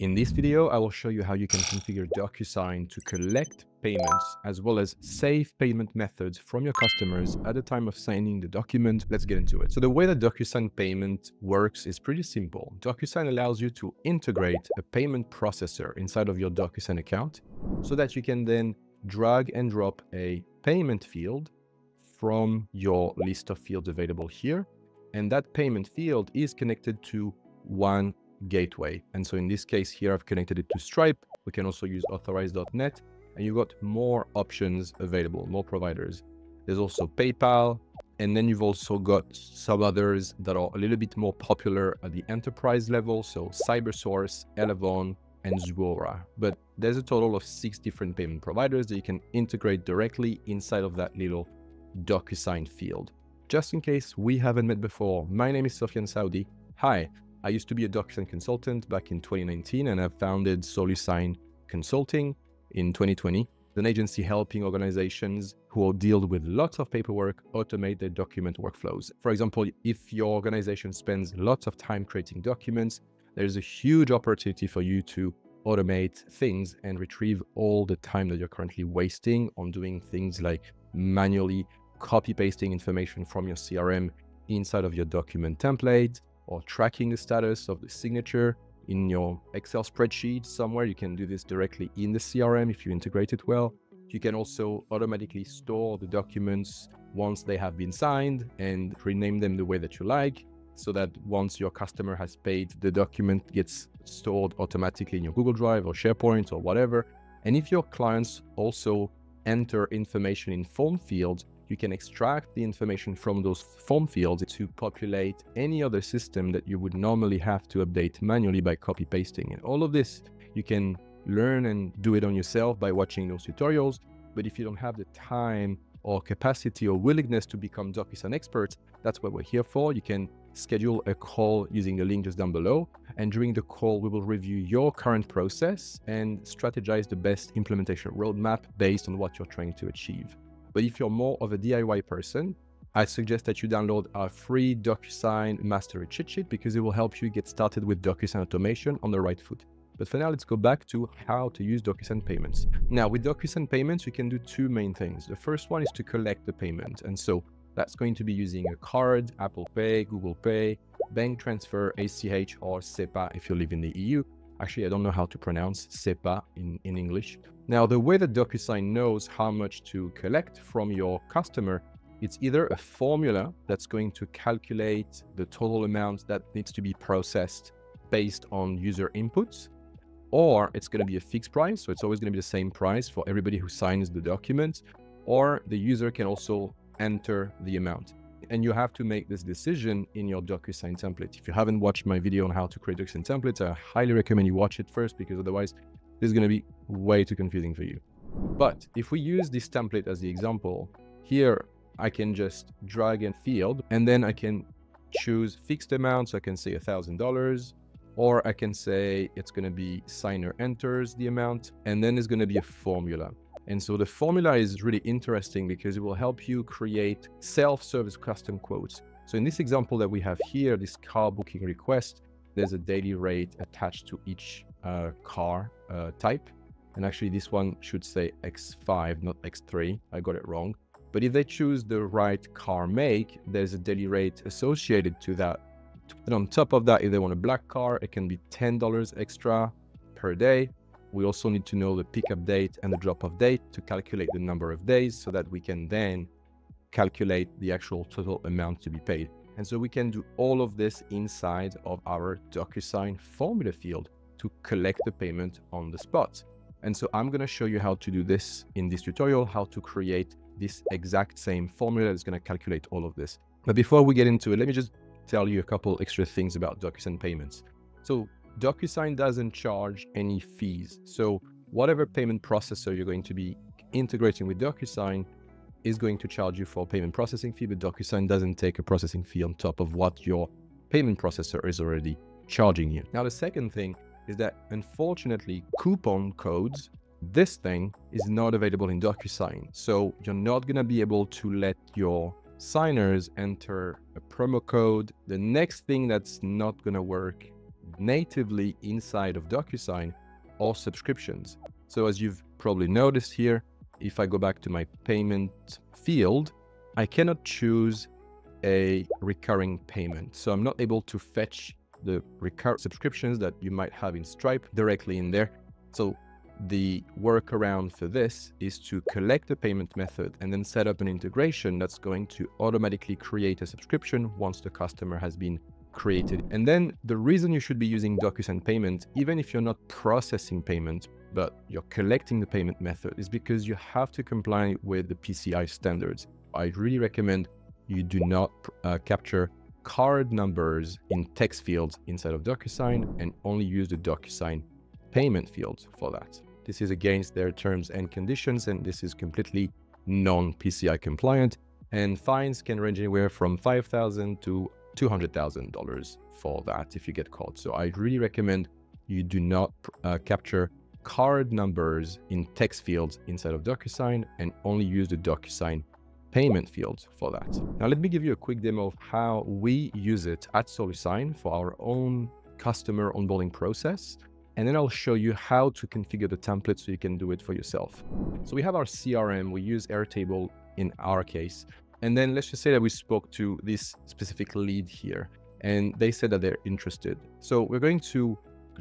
In this video, I will show you how you can configure DocuSign to collect payments as well as save payment methods from your customers at the time of signing the document. Let's get into it. So the way that DocuSign payment works is pretty simple. DocuSign allows you to integrate a payment processor inside of your DocuSign account so that you can then drag and drop a payment field from your list of fields available here. And that payment field is connected to one gateway. And so in this case here, I've connected it to Stripe. We can also use authorize.net, and you've got more options available, more providers. There's also PayPal, and then you've also got some others that are a little bit more popular at the enterprise level. So Cybersource, Elevon, and Zuora. But there's a total of 6 different payment providers that you can integrate directly inside of that little DocuSign field. Just in case we haven't met before, my name is Sofian Saudi. Hi. I used to be a DocuSign consultant back in 2019, and I founded SoluSign Consulting in 2020, an agency helping organizations who deal with lots of paperwork automate their document workflows. For example, if your organization spends lots of time creating documents, there's a huge opportunity for you to automate things and retrieve all the time that you're currently wasting on doing things like manually copy-pasting information from your CRM inside of your document template, or tracking the status of the signature in your Excel spreadsheet somewhere. You can do this directly in the CRM if you integrate it well. You can also automatically store the documents once they have been signed and rename them the way that you like, so that once your customer has paid, the document gets stored automatically in your Google Drive or SharePoint or whatever. And if your clients also enter information in form fields, you can extract the information from those form fields to populate any other system that you would normally have to update manually by copy pasting. And all of this, you can learn and do it on yourself by watching those tutorials. But if you don't have the time or capacity or willingness to become DocuSign experts, that's what we're here for. You can schedule a call using the link just down below. And during the call, we will review your current process and strategize the best implementation roadmap based on what you're trying to achieve. But if you're more of a DIY person, I suggest that you download our free DocuSign Mastery Cheat Sheet, because it will help you get started with DocuSign automation on the right foot. But for now, let's go back to how to use DocuSign payments. Now, with DocuSign payments, you can do 2 main things. The first one is to collect the payment. And so that's going to be using a card, Apple Pay, Google Pay, bank transfer, ACH, or SEPA if you live in the EU. Actually, I don't know how to pronounce SEPA in English. Now, the way that DocuSign knows how much to collect from your customer, it's either a formula that's going to calculate the total amount that needs to be processed based on user inputs, or it's going to be a fixed price. So it's always going to be the same price for everybody who signs the document, or the user can also enter the amount. And you have to make this decision in your DocuSign template. If you haven't watched my video on how to create DocuSign templates, I highly recommend you watch it first, because otherwise this is going to be way too confusing for you. But if we use this template as the example here, I can just drag and field, and then I can choose fixed amounts. I can say $1,000, or I can say it's going to be signer enters the amount, and then it's going to be a formula. And so the formula is really interesting because it will help you create self-service custom quotes. So in this example that we have here, this car booking request, there's a daily rate attached to each car type. And actually this one should say X5, not X3. I got it wrong. But if they choose the right car make, there's a daily rate associated to that. And on top of that, if they want a black car, it can be $10 extra per day. We also need to know the pickup date and the drop-off date to calculate the number of days, so that we can then calculate the actual total amount to be paid. And so we can do all of this inside of our DocuSign formula field to collect the payment on the spot. And so I'm going to show you how to do this in this tutorial, how to create this exact same formula that's going to calculate all of this. But before we get into it, let me just tell you a couple extra things about DocuSign payments. So DocuSign doesn't charge any fees. So whatever payment processor you're going to be integrating with DocuSign is going to charge you for a payment processing fee, but DocuSign doesn't take a processing fee on top of what your payment processor is already charging you. Now, the second thing is that, unfortunately, coupon codes, this thing is not available in DocuSign. So you're not going to be able to let your signers enter a promo code. The next thing that's not going to work natively inside of DocuSign or subscriptions. So as you've probably noticed here, if I go back to my payment field, I cannot choose a recurring payment. So I'm not able to fetch the recurring subscriptions that you might have in Stripe directly in there. So the workaround for this is to collect the payment method and then set up an integration that's going to automatically create a subscription once the customer has been created. And then the reason you should be using DocuSign Payment, even if you're not processing payment, but you're collecting the payment method, is because you have to comply with the PCI standards. I really recommend you do not capture card numbers in text fields inside of DocuSign and only use the DocuSign Payment fields for that. This is against their terms and conditions, and this is completely non-PCI compliant, and fines can range anywhere from $5,000 to $200,000 for that if you get caught. So I really recommend you do not capture card numbers in text fields inside of DocuSign and only use the DocuSign Payment fields for that. Now let me give you a quick demo of how we use it at SoluSign for our own customer onboarding process, and then I'll show you how to configure the template so you can do it for yourself. So we have our CRM, we use Airtable in our case. And then let's just say that we spoke to this specific lead here and they said that they're interested. So we're going to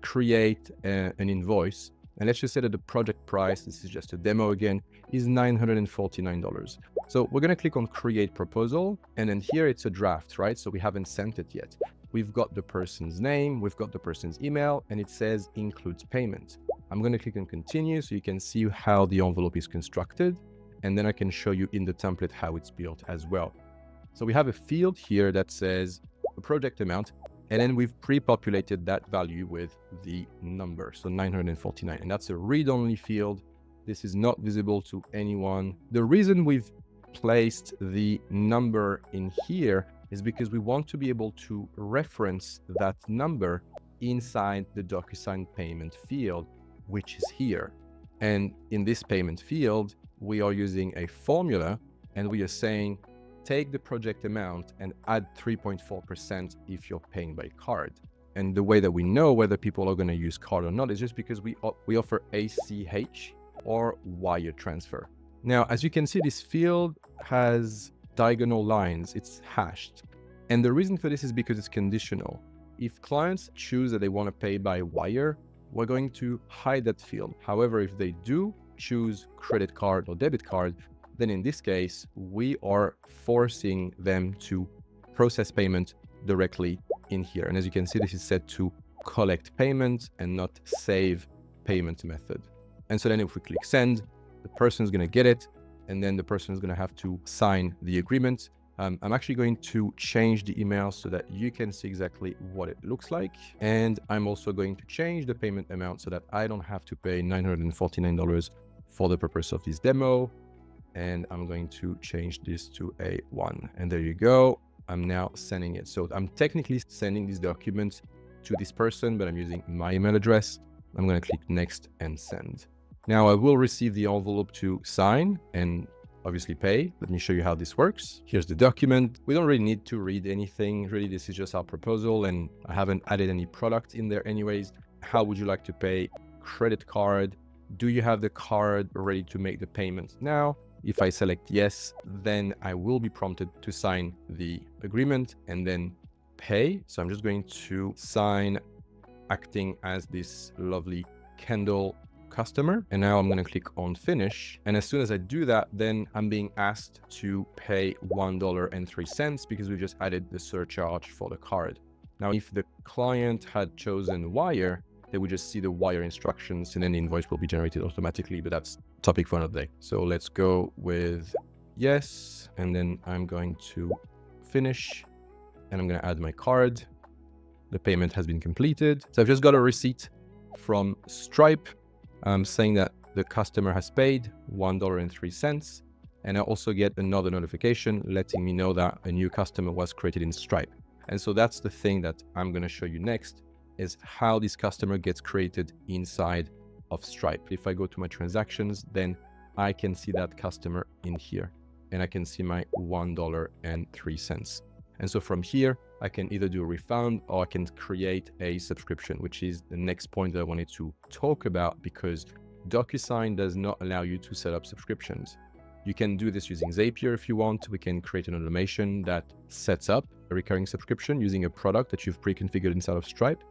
create an invoice, and let's just say that the project price, this is just a demo again, is $949. So we're gonna click on create proposal, and then here it's a draft, right? So we haven't sent it yet. We've got the person's name, we've got the person's email, and it says includes payment. I'm going to click on continue so you can see how the envelope is constructed. And then I can show you in the template how it's built as well. So we have a field here that says the project amount, and then we've pre-populated that value with the number. So 949, and that's a read-only field. This is not visible to anyone. The reason we've placed the number in here is because we want to be able to reference that number inside the DocuSign Payment field, which is here. And in this payment field, we are using a formula, and we are saying, take the project amount and add 3.4% if you're paying by card. And the way that we know whether people are going to use card or not is just because we offer ACH or wire transfer. Now, as you can see, this field has diagonal lines, it's hashed. And the reason for this is because it's conditional. If clients choose that they want to pay by wire, we're going to hide that field. However, if they do choose credit card or debit card, then in this case, we are forcing them to process payment directly in here. And as you can see, this is set to collect payment and not save payment method. And so then if we click send, the person is going to get it, and then the person is going to have to sign the agreement. I'm actually going to change the email so that you can see exactly what it looks like. And I'm also going to change the payment amount so that I don't have to pay $949 for the purpose of this demo. And I'm going to change this to a $1. And there you go. I'm now sending it. So I'm technically sending this document to this person, but I'm using my email address. I'm going to click next and send. Now I will receive the envelope to sign and obviously pay. Let me show you how this works. Here's the document. We don't really need to read anything. Really, this is just our proposal, and I haven't added any product in there anyways. How would you like to pay? Credit card. Do you have the card ready to make the payment now? If I select yes, then I will be prompted to sign the agreement and then pay. So I'm just going to sign acting as this lovely Kendall customer, and now I'm going to click on finish. And as soon as I do that, then I'm being asked to pay $1.03 because we just added the surcharge for the card. Now, if the client had chosen wire, they would just see the wire instructions and then the invoice will be generated automatically, but that's topic for another day. So let's go with yes. And then I'm going to finish and I'm going to add my card. The payment has been completed. So I've just got a receipt from Stripe saying that the customer has paid $1.03, and I also get another notification letting me know that a new customer was created in Stripe. And so that's the thing that I'm going to show you next, is how this customer gets created inside of Stripe. If I go to my transactions, then I can see that customer in here, and I can see my $1.03. And so from here, I can either do a refund or I can create a subscription, which is the next point that I wanted to talk about, because DocuSign does not allow you to set up subscriptions. You can do this using Zapier if you want. We can create an automation that sets up a recurring subscription using a product that you've pre-configured inside of Stripe.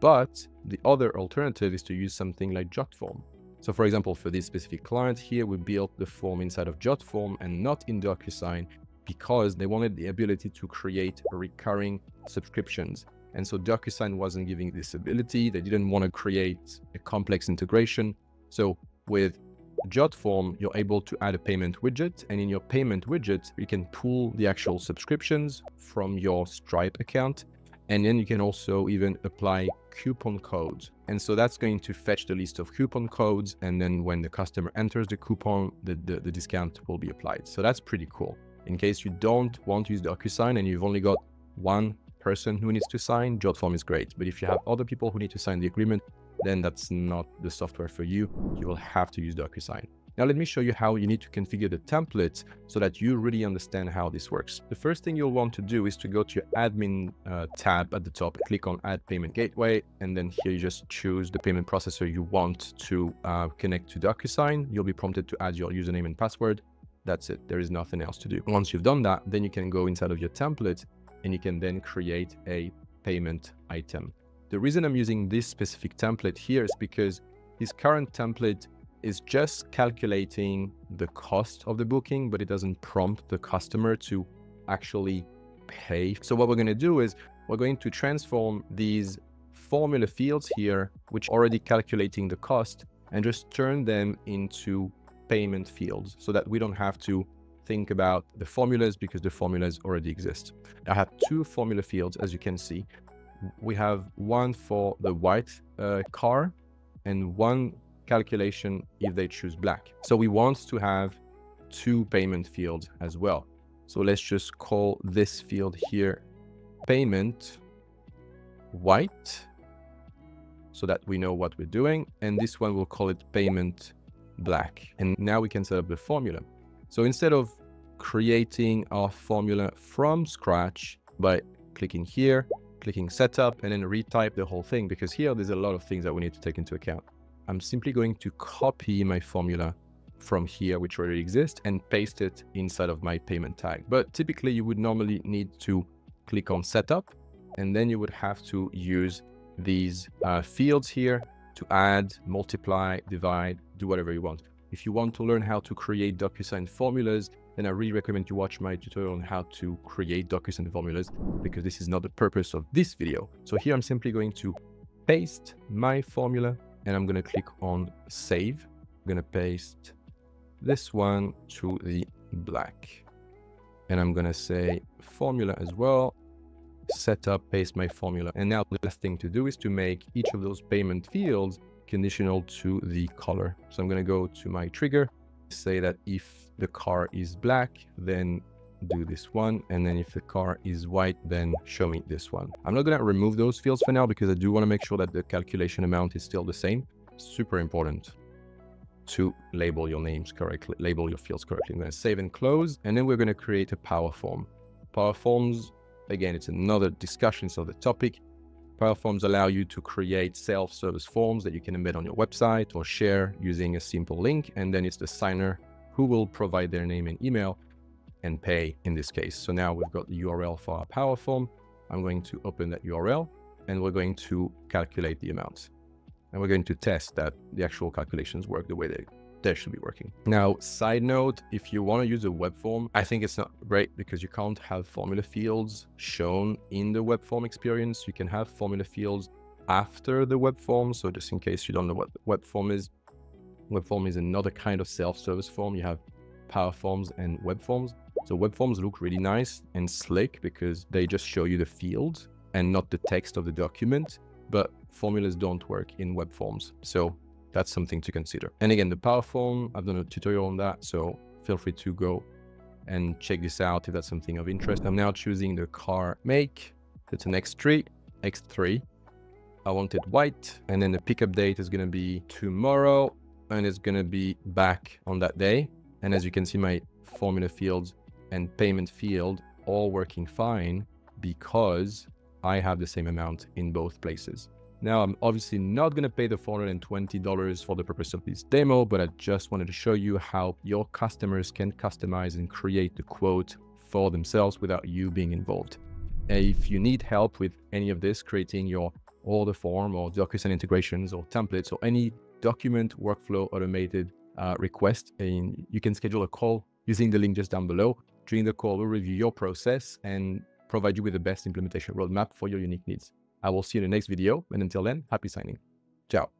But the other alternative is to use something like Jotform. So for example, for this specific client here, we built the form inside of Jotform and not in DocuSign because they wanted the ability to create recurring subscriptions. And so DocuSign wasn't giving this ability. They didn't want to create a complex integration. So with Jotform, you're able to add a payment widget, and in your payment widget, you can pull the actual subscriptions from your Stripe account. And then you can also even apply coupon codes. And so that's going to fetch the list of coupon codes. And then when the customer enters the coupon, the discount will be applied. So that's pretty cool. In case you don't want to use DocuSign and you've only got one person who needs to sign, Jotform is great. But if you have other people who need to sign the agreement, then that's not the software for you. You will have to use DocuSign. Now let me show you how you need to configure the templates so that you really understand how this works. The first thing you'll want to do is to go to your admin tab at the top, click on Add Payment Gateway, and then here you just choose the payment processor you want to connect to DocuSign. You'll be prompted to add your username and password. That's it, there is nothing else to do. Once you've done that, then you can go inside of your template and you can then create a payment item. The reason I'm using this specific template here is because this current template is just calculating the cost of the booking, but it doesn't prompt the customer to actually pay. So what we're going to do is we're going to transform these formula fields here, which are already calculating the cost, and just turn them into payment fields so that we don't have to think about the formulas because the formulas already exist. I have two formula fields, as you can see. We have one for the white car and one calculation if they choose black. So we want to have two payment fields as well. So let's just call this field here payment white so that we know what we're doing. And this one we'll call it payment black. And now we can set up the formula. So instead of creating our formula from scratch by clicking here, clicking setup, and then retype the whole thing, because here there's a lot of things that we need to take into account, I'm simply going to copy my formula from here, which already exists, and paste it inside of my payment tag. But typically you would normally need to click on setup, and then you would have to use these fields here to add, multiply, divide, do whatever you want. If you want to learn how to create DocuSign formulas, then I really recommend you watch my tutorial on how to create DocuSign formulas, because this is not the purpose of this video. So here I'm simply going to paste my formula, and I'm going to click on save. I'm going to paste this one to the black, and I'm going to say formula as well, setup, paste my formula. And now the last thing to do is to make each of those payment fields conditional to the color. So I'm going to go to my trigger, say that if the car is black, then do this one. And then if the car is white, then show me this one. I'm not going to remove those fields for now because I do want to make sure that the calculation amount is still the same. Super important to label your names correctly, label your fields correctly. I'm going to save and close. And then we're going to create a power form. Power forms, again, it's another discussion, so the topic. Power forms allow you to create self-service forms that you can embed on your website or share using a simple link. And then it's the signer who will provide their name and email and pay in this case. So now we've got the URL for our power form. I'm going to open that URL and we're going to calculate the amount. And we're going to test that the actual calculations work the way they should be working. Now, side note, if you want to use a web form, I think it's not great because you can't have formula fields shown in the web form experience. You can have formula fields after the web form. So just in case you don't know what web form is another kind of self-service form. You have power forms and web forms. So web forms look really nice and slick because they just show you the fields and not the text of the document, but formulas don't work in web forms. So that's something to consider. And again, the power form, I've done a tutorial on that, so feel free to go and check this out if that's something of interest. I'm now choosing the car make. That's an X3. I want it white. And then the pickup date is going to be tomorrow and it's going to be back on that day. And as you can see, my formula fields and payment field all working fine, because I have the same amount in both places. Now, I'm obviously not going to pay the $420 for the purpose of this demo, but I just wanted to show you how your customers can customize and create the quote for themselves without you being involved. If you need help with any of this, creating your order form or DocuSign integrations or templates or any document workflow automated request, and you can schedule a call using the link just down below. During the call, we'll review your process and provide you with the best implementation roadmap for your unique needs. I will see you in the next video, and until then, happy signing. Ciao.